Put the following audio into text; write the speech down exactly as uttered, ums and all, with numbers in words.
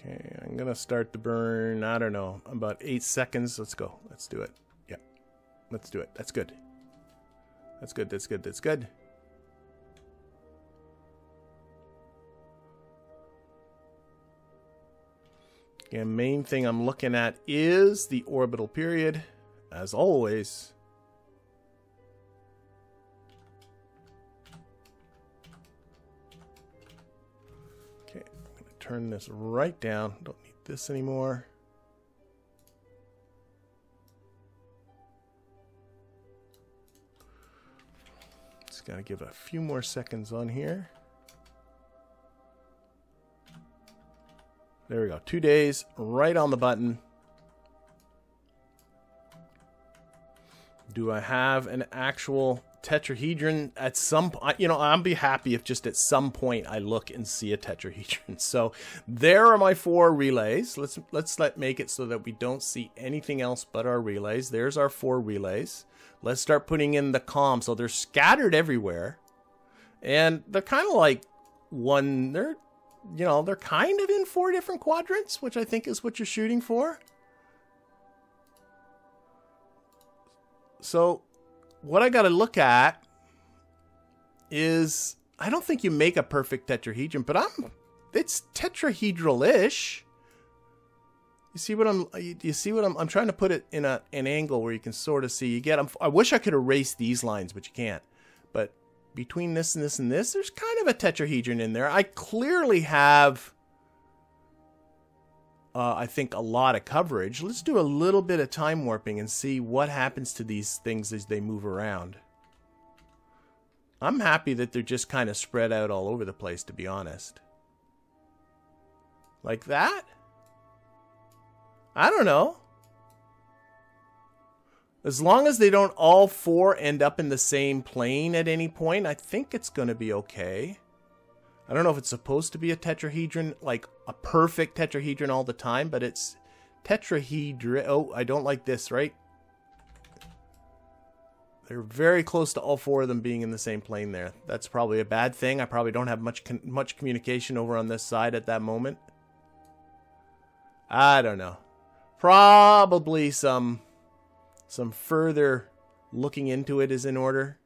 Okay, I'm gonna start the burn, I don't know, about eight seconds. Let's go. Let's do it. Yeah. Let's do it. That's good. That's good. That's good. That's good. Again, main thing I'm looking at is the orbital period, as always. Okay, I'm going to turn this right down. Don't need this anymore. Just got to give it a few more seconds on here. There we go. Two days, right on the button. Do I have an actual tetrahedron at some point? You know, I'd be happy if just at some point I look and see a tetrahedron. So there are my four relays. Let's let's let make it so that we don't see anything else but our relays. There's our four relays. Let's start putting in the comms. So they're scattered everywhere, and they're kind of like one. They're You know, they're kind of in four different quadrants, which I think is what you're shooting for. So what I got to look at is, I don't think you make a perfect tetrahedron, but I'm, it's tetrahedral-ish. You see what I'm, you see what I'm, I'm trying to put it in a, an angle where you can sort of see. You get, I'm, I wish I could erase these lines, but you can't. But between this and this and this, there's kind of a tetrahedron in there. I clearly have, uh, I think, a lot of coverage. Let's do a little bit of time warping and see what happens to these things as they move around. I'm happy that they're just kind of spread out all over the place, to be honest. Like that? I don't know. As long as they don't all four end up in the same plane at any point, I think it's going to be okay. I don't know if it's supposed to be a tetrahedron, like a perfect tetrahedron all the time, but it's tetrahedron. Oh, I don't like this, right? They're very close to all four of them being in the same plane there. That's probably a bad thing. I probably don't have much con much communication over on this side at that moment. I don't know. Probably some... Some further looking into it is in order.